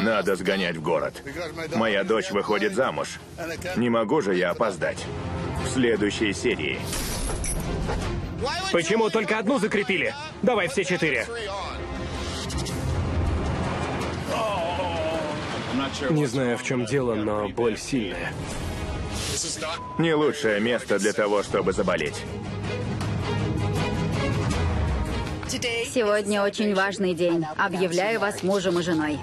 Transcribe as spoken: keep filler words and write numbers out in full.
Надо сгонять в город. Моя дочь выходит замуж. Не могу же я опоздать. В следующей серии. Почему только одну закрепили? Давай все четыре. Не знаю, в чем дело, но боль сильная. Не лучшее место для того, чтобы заболеть. Сегодня очень важный день. Объявляю вас мужем и женой.